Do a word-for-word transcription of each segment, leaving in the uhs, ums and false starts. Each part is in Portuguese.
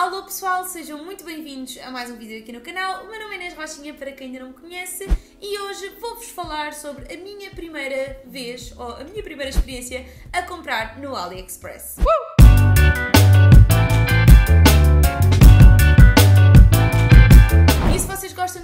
Alô pessoal, sejam muito bem-vindos a mais um vídeo aqui no canal. O meu nome é Inês Rochinha, para quem ainda não me conhece, e hoje vou-vos falar sobre a minha primeira vez, ou a minha primeira experiência a comprar no AliExpress. Uh!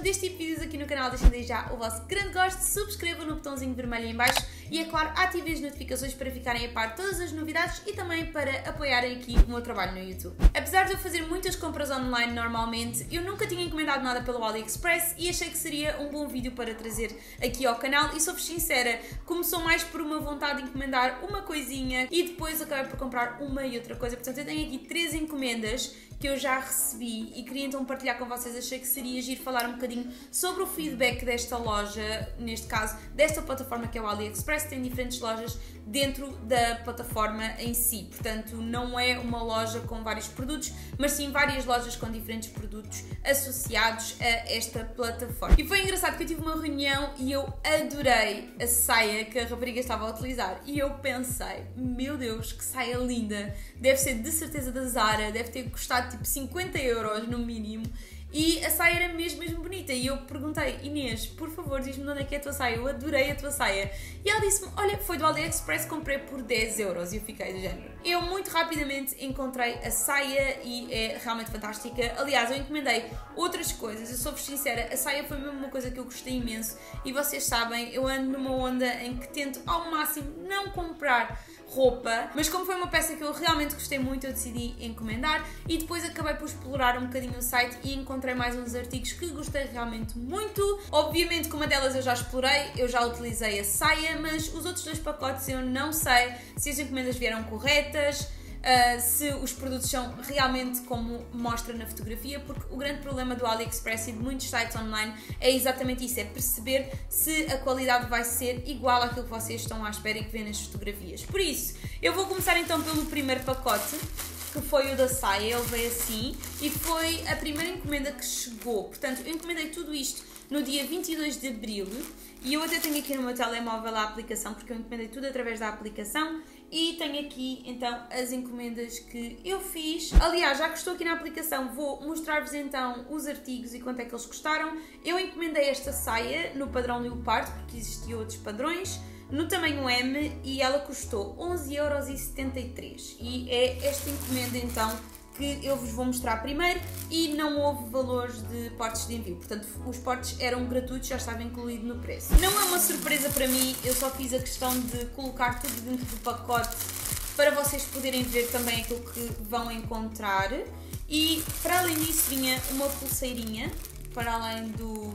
Deste tipo de vídeos aqui no canal, deixem desde já o vosso grande gosto, subscrevam no botãozinho vermelho em baixo e, é claro, ativem as notificações para ficarem a par de todas as novidades e também para apoiarem aqui o meu trabalho no YouTube. Apesar de eu fazer muitas compras online normalmente, eu nunca tinha encomendado nada pelo AliExpress e achei que seria um bom vídeo para trazer aqui ao canal e, sou-vos sincera, começou mais por uma vontade de encomendar uma coisinha e depois acabei por comprar uma e outra coisa. Portanto, eu tenho aqui três encomendas que eu já recebi e queria então partilhar com vocês. Achei que seria giro falar um bocadinho sobre o feedback desta loja, neste caso desta plataforma que é o AliExpress. Tem diferentes lojas dentro da plataforma em si, portanto não é uma loja com vários produtos, mas sim várias lojas com diferentes produtos associados a esta plataforma. E foi engraçado que eu tive uma reunião e eu adorei a saia que a rapariga estava a utilizar e eu pensei, meu Deus, que saia linda, deve ser de certeza da Zara, deve ter custado tipo cinquenta euros no mínimo. E a saia era mesmo, mesmo bonita e eu perguntei, Inês, por favor, diz-me onde é que é a tua saia, eu adorei a tua saia. E ela disse-me, olha, foi do AliExpress, comprei por dez euros e eu fiquei do género. Eu muito rapidamente encontrei a saia e é realmente fantástica. Aliás, eu encomendei outras coisas, eu sou-vos sincera, a saia foi mesmo uma coisa que eu gostei imenso e vocês sabem, eu ando numa onda em que tento ao máximo não comprar roupa, mas como foi uma peça que eu realmente gostei muito, eu decidi encomendar e depois acabei por explorar um bocadinho o site e encontrei mais uns artigos que gostei realmente muito. Obviamente que uma delas eu já explorei, eu já utilizei a saia, mas os outros dois pacotes eu não sei se as encomendas vieram corretas, Uh, se os produtos são realmente como mostra na fotografia, porque o grande problema do AliExpress e de muitos sites online é exatamente isso, é perceber se a qualidade vai ser igual àquilo que vocês estão à espera e que vêem nas fotografias. Por isso, eu vou começar então pelo primeiro pacote, que foi o da saia. Ele veio assim e foi a primeira encomenda que chegou. Portanto, eu encomendei tudo isto no dia vinte e dois de abril e eu até tenho aqui no meu telemóvel a aplicação, porque eu encomendei tudo através da aplicação. E tenho aqui então as encomendas que eu fiz. Aliás, já que estou aqui na aplicação, vou mostrar-vos então os artigos e quanto é que eles custaram. Eu encomendei esta saia no padrão leopardo, porque existiam outros padrões, no tamanho M, e ela custou onze euros e setenta e três. E é esta encomenda então que eu vos vou mostrar primeiro, e não houve valores de portes de envio, portanto os portes eram gratuitos, já estava incluído no preço. Não é uma surpresa para mim, eu só fiz a questão de colocar tudo dentro do pacote para vocês poderem ver também aquilo que vão encontrar. E para além disso vinha uma pulseirinha, para além do,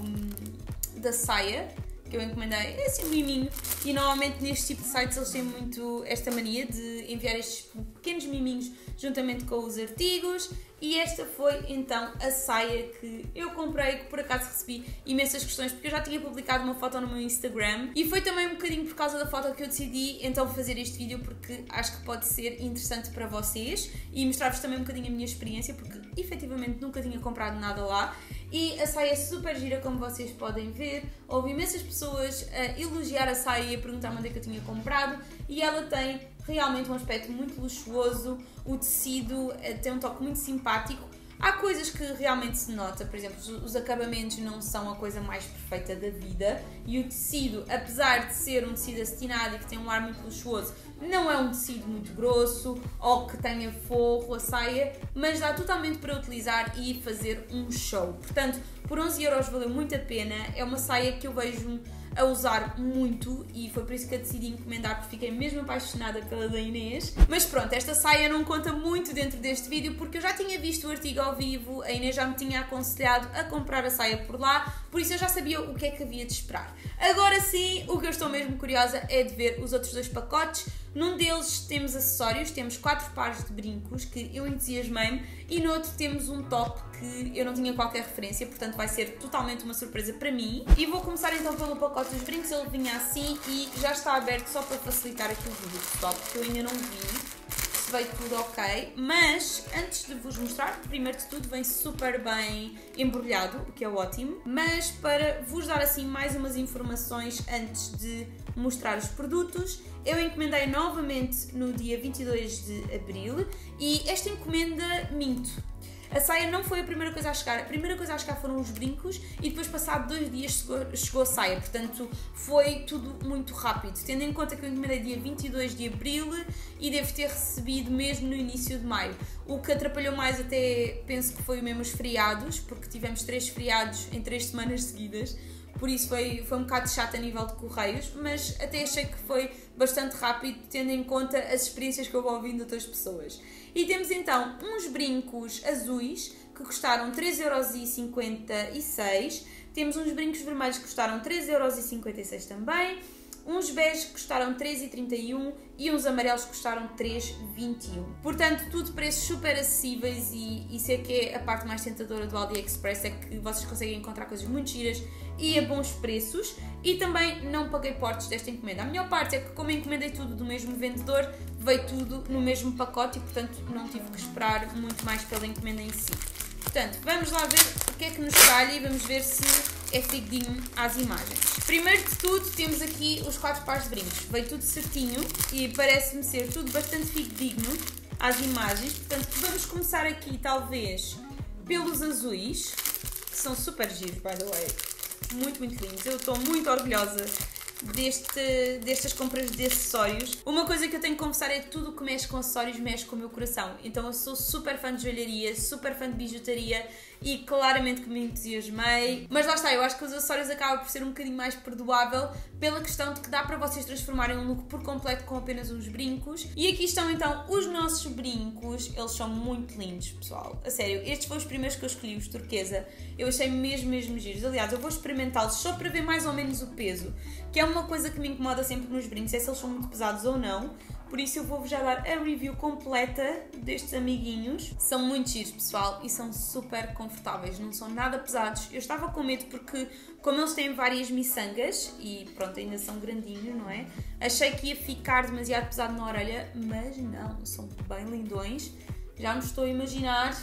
da saia, que eu encomendei, é assim um miminho, e normalmente neste tipo de sites eles têm muito esta mania de enviar estes pequenos miminhos juntamente com os artigos. E esta foi então a saia que eu comprei, que por acaso recebi imensas questões, porque eu já tinha publicado uma foto no meu Instagram e foi também um bocadinho por causa da foto que eu decidi então fazer este vídeo, porque acho que pode ser interessante para vocês e mostrar-vos também um bocadinho a minha experiência, porque efetivamente nunca tinha comprado nada lá. E a saia é super gira, como vocês podem ver. Houve imensas pessoas a elogiar a saia e a perguntar onde é que eu tinha comprado, e ela tem realmente um aspecto muito luxuoso, o tecido tem um toque muito simpático. Há coisas que realmente se nota, por exemplo, os acabamentos não são a coisa mais perfeita da vida, e o tecido, apesar de ser um tecido acetinado e que tem um ar muito luxuoso, não é um tecido muito grosso ou que tenha forro a saia, mas dá totalmente para utilizar e fazer um show. Portanto, por onze euros valeu muito a pena, é uma saia que eu vejo a usar muito e foi por isso que eu decidi encomendar, porque fiquei mesmo apaixonada pela da Inês. Mas pronto, esta saia não conta muito dentro deste vídeo, porque eu já tinha visto o artigo ao vivo, a Inês já me tinha aconselhado a comprar a saia por lá, por isso eu já sabia o que é que havia de esperar. Agora sim, o que eu estou mesmo curiosa é de ver os outros dois pacotes. Num deles temos acessórios, temos quatro pares de brincos, que eu entusiasmei-me, e no outro temos um top que eu não tinha qualquer referência, portanto vai ser totalmente uma surpresa para mim. E vou começar então pelo pacote dos brincos. Ele vinha assim e já está aberto só para facilitar aqui o vídeo, pessoal, porque eu ainda não vi se veio tudo ok, mas antes de vos mostrar, primeiro de tudo vem super bem embrulhado, o que é ótimo, mas para vos dar assim mais umas informações antes de mostrar os produtos, eu encomendei novamente no dia vinte e dois de abril e esta encomenda, minto, a saia não foi a primeira coisa a chegar, a primeira coisa a chegar foram os brincos e depois passado dois dias chegou, chegou a saia, portanto foi tudo muito rápido, tendo em conta que eu encomendei dia vinte e dois de abril e devo ter recebido mesmo no início de maio, o que atrapalhou mais até penso que foi mesmo os feriados, porque tivemos três feriados em três semanas seguidas. Por isso foi, foi um bocado chato a nível de correios, mas até achei que foi bastante rápido, tendo em conta as experiências que eu vou ouvindo de outras pessoas. E temos então uns brincos azuis, que custaram três euros e cinquenta e seis. Temos uns brincos vermelhos que custaram três euros e cinquenta e seis também. Uns bege que custaram três e trinta e um e uns amarelos que custaram três e vinte e um. Portanto, tudo preços super acessíveis e isso é que é a parte mais tentadora do AliExpress, é que vocês conseguem encontrar coisas muito giras e a bons preços. E também não paguei portes desta encomenda. A melhor parte é que, como encomendei tudo do mesmo vendedor, veio tudo no mesmo pacote e, portanto, não tive que esperar muito mais pela encomenda em si. Portanto, vamos lá ver o que é que nos calha e vamos ver se é fidedigno às imagens. Primeiro de tudo, temos aqui os quatro pares de brincos. Veio tudo certinho e parece-me ser tudo bastante fidedigno às imagens. Portanto, vamos começar aqui, talvez, pelos azuis, que são super giros, by the way. Muito, muito lindos. Eu estou muito orgulhosa Deste, destas compras de acessórios. Uma coisa que eu tenho que confessar é que tudo o que mexe com acessórios mexe com o meu coração, então eu sou super fã de joalharia, super fã de bijutaria e claramente que me entusiasmei, mas lá está, eu acho que os acessórios acabam por ser um bocadinho mais perdoável pela questão de que dá para vocês transformarem um look por completo com apenas uns brincos. E aqui estão então os nossos brincos, eles são muito lindos, pessoal, a sério, estes foram os primeiros que eu escolhi, os turquesa, eu achei mesmo, mesmo giros. Aliás, eu vou experimentá-los só para ver mais ou menos o peso, que é uma coisa que me incomoda sempre nos brincos, é se eles são muito pesados ou não, por isso eu vou-vos já dar a review completa destes amiguinhos. São muito giros, pessoal, e são super confortáveis, não são nada pesados. Eu estava com medo porque, como eles têm várias miçangas, e pronto, ainda são grandinhos, não é? Achei que ia ficar demasiado pesado na orelha, mas não, são bem lindões. Já me estou a imaginar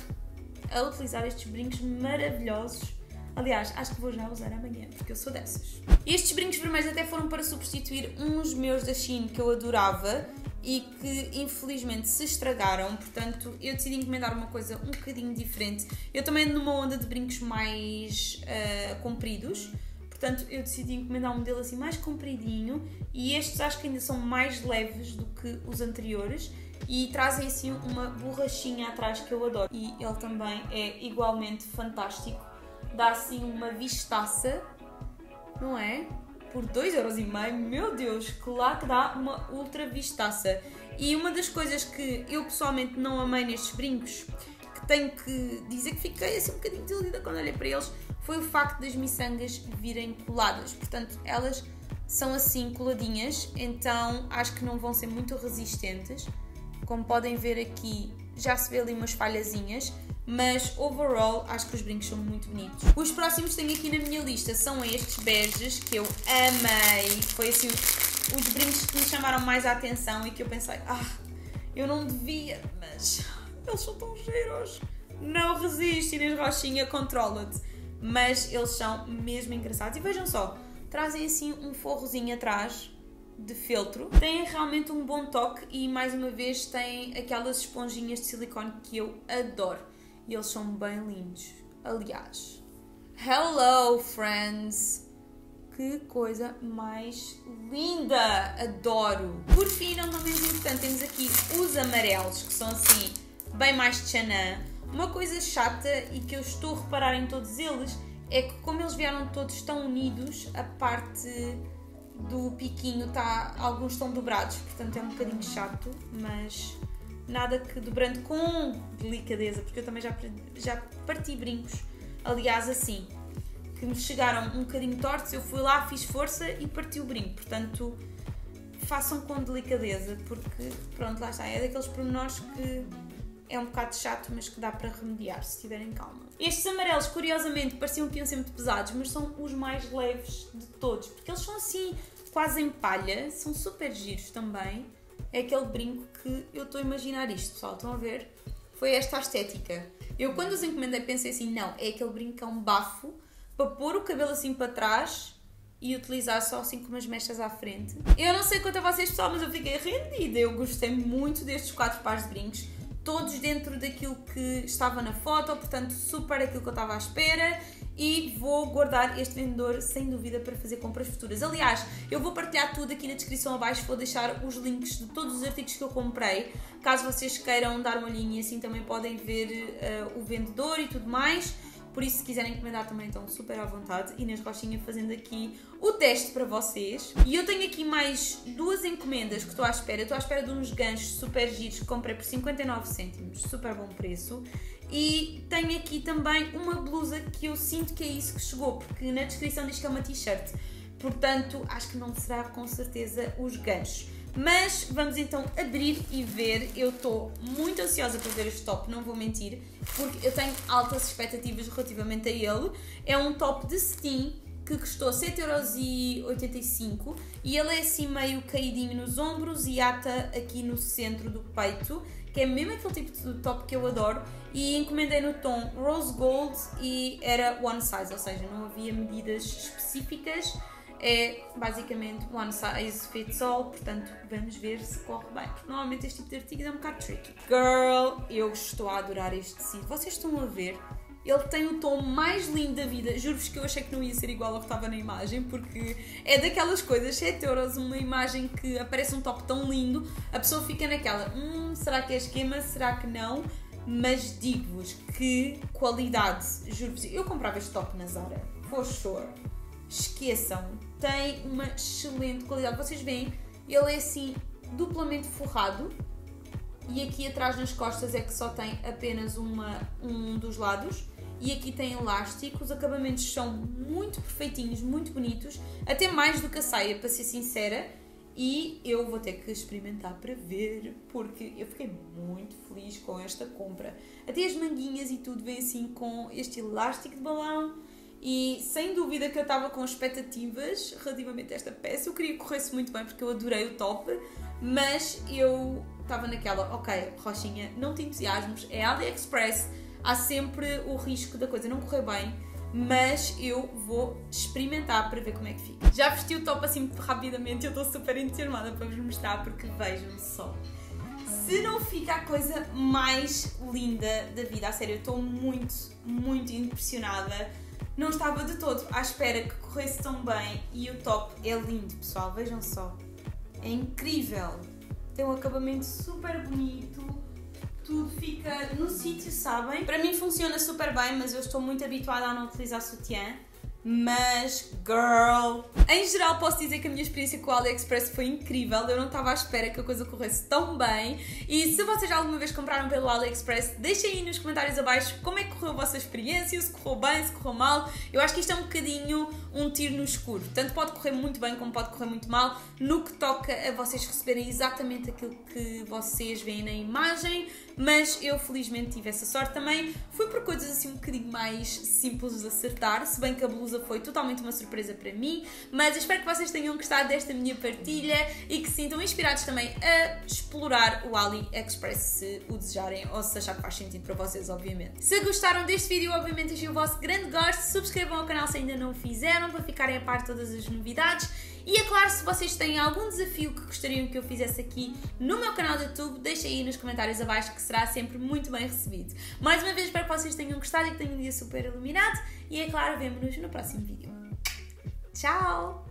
a utilizar estes brincos maravilhosos. Aliás, acho que vou já usar amanhã, porque eu sou dessas. Estes brincos vermelhos até foram para substituir uns meus da Shein que eu adorava e que infelizmente se estragaram, portanto eu decidi encomendar uma coisa um bocadinho diferente. Eu também ando numa onda de brincos mais uh, compridos, portanto eu decidi encomendar um modelo assim mais compridinho e estes acho que ainda são mais leves do que os anteriores. E trazem assim uma borrachinha atrás que eu adoro e ele também é igualmente fantástico. Dá assim uma vistaça, não é? Por dois euros e meio, meu Deus, claro que dá uma ultra vistaça. E uma das coisas que eu pessoalmente não amei nestes brincos, que tenho que dizer que fiquei assim um bocadinho desiludida quando olhei para eles, foi o facto das miçangas virem coladas. Portanto, elas são assim coladinhas, então acho que não vão ser muito resistentes. Como podem ver aqui, já se vê ali umas falhazinhas. Mas, overall, acho que os brincos são muito bonitos. Os próximos que tenho aqui na minha lista são estes beges, que eu amei. Foi assim, os brincos que me chamaram mais a atenção e que eu pensei, ah, eu não devia, mas eles são tão giros. Não resisto, Inês Rochinha, controla-te. Mas eles são mesmo engraçados. E vejam só, trazem assim um forrozinho atrás de feltro, têm realmente um bom toque e, mais uma vez, têm aquelas esponjinhas de silicone que eu adoro. E eles são bem lindos. Aliás, hello friends! Que coisa mais linda! Adoro! Por fim, não tão menos importante, temos aqui os amarelos, que são assim, bem mais tchanã. Uma coisa chata e que eu estou a reparar em todos eles é que, como eles vieram todos tão unidos, a parte do piquinho está. Alguns estão dobrados, portanto é um bocadinho chato, mas. Nada que dobrando com delicadeza, porque eu também já, já parti brincos, aliás, assim, que me chegaram um bocadinho tortos, eu fui lá, fiz força e parti o brinco, portanto, façam com delicadeza, porque, pronto, lá está, é daqueles pormenores que é um bocado chato, mas que dá para remediar, se tiverem calma. Estes amarelos, curiosamente, pareciam que iam ser muito pesados, mas são os mais leves de todos, porque eles são assim, quase em palha, são super giros também. É aquele brinco que eu estou a imaginar isto, pessoal, estão a ver? Foi esta a estética. Eu quando os encomendei pensei assim, não, é aquele brinco que é um bafo para pôr o cabelo assim para trás e utilizar só assim com umas mechas à frente. Eu não sei quanto a vocês, pessoal, mas eu fiquei rendida. Eu gostei muito destes quatro pares de brincos. todos dentro daquilo que estava na foto, portanto super aquilo que eu estava à espera, e vou guardar este vendedor sem dúvida para fazer compras futuras. Aliás, eu vou partilhar tudo aqui na descrição abaixo, vou deixar os links de todos os artigos que eu comprei, caso vocês queiram dar uma olhinha, assim também podem ver uh, o vendedor e tudo mais. Por isso, se quiserem encomendar também estão super à vontade. Inês Rochinha fazendo aqui o teste para vocês. E eu tenho aqui mais duas encomendas que estou à espera. Eu estou à espera de uns ganchos super giros que comprei por cinquenta e nove cêntimos, super bom preço. E tenho aqui também uma blusa que eu sinto que é isso que chegou, porque na descrição diz que é uma t-shirt. Portanto, acho que não será com certeza os ganchos. Mas vamos então abrir e ver. Eu estou muito ansiosa para ver este top, não vou mentir, porque eu tenho altas expectativas relativamente a ele. É um top de cetim que custou sete euros e oitenta e cinco e ele é assim meio caidinho nos ombros e ata aqui no centro do peito, que é mesmo aquele tipo de top que eu adoro, e encomendei no tom Rose Gold e era one size, ou seja, não havia medidas específicas. É basicamente one size fits all, portanto vamos ver se corre bem, porque normalmente este tipo de artigos é um bocado tricky. Girl, eu estou a adorar este tecido, vocês estão a ver? Ele tem o tom mais lindo da vida, juro-vos que eu achei que não ia ser igual ao que estava na imagem, porque é daquelas coisas, sete euros, uma imagem que aparece um top tão lindo, a pessoa fica naquela, hum, será que é esquema, será que não? Mas digo-vos que qualidade, juro-vos, eu comprava este top na Zara, for sure. Esqueçam, tem uma excelente qualidade, vocês veem, ele é assim duplamente forrado e aqui atrás nas costas é que só tem apenas uma, um dos lados e aqui tem elástico, os acabamentos são muito perfeitinhos, muito bonitos, até mais do que a saia, para ser sincera, e eu vou ter que experimentar para ver, porque eu fiquei muito feliz com esta compra. Até as manguinhas e tudo vem assim com este elástico de balão. E sem dúvida que eu estava com expectativas relativamente a esta peça, eu queria que corresse muito bem porque eu adorei o top, mas eu estava naquela, ok, Rochinha, não te entusiasmos, é AliExpress, há sempre o risco da coisa não correr bem, mas eu vou experimentar para ver como é que fica. Já vesti o top assim muito rapidamente, eu estou super entusiasmada para vos mostrar, porque vejam só. Se não fica a coisa mais linda da vida, a sério, eu estou muito, muito impressionada. Não estava de todo à espera que corresse tão bem e o top é lindo, pessoal, vejam só, é incrível, tem um acabamento super bonito, tudo fica no sítio, sabem? Para mim funciona super bem, mas eu estou muito habituada a não utilizar sutiã, mas girl! Em geral posso dizer que a minha experiência com o AliExpress foi incrível, eu não estava à espera que a coisa corresse tão bem, e se vocês já alguma vez compraram pelo AliExpress, deixem aí nos comentários abaixo como é que correu a vossa experiência, se correu bem, se correu mal. Eu acho que isto é um bocadinho um tiro no escuro, tanto pode correr muito bem como pode correr muito mal, no que toca a vocês receberem exatamente aquilo que vocês veem na imagem, mas eu felizmente tive essa sorte também, fui por coisas assim um bocadinho mais simples de acertar, se bem que a blusa foi totalmente uma surpresa para mim, mas eu espero que vocês tenham gostado desta minha partilha e que se sintam inspirados também a explorar o AliExpress se o desejarem ou se achar que faz sentido para vocês, obviamente. Se gostaram deste vídeo, obviamente deixem o vosso grande gosto, subscrevam ao canal se ainda não o fizeram para ficarem a par de todas as novidades. E é claro, se vocês têm algum desafio que gostariam que eu fizesse aqui no meu canal do YouTube, deixem aí nos comentários abaixo que será sempre muito bem recebido. Mais uma vez, espero que vocês tenham gostado e que tenham um dia super iluminado. E é claro, vemo-nos no próximo vídeo. Tchau!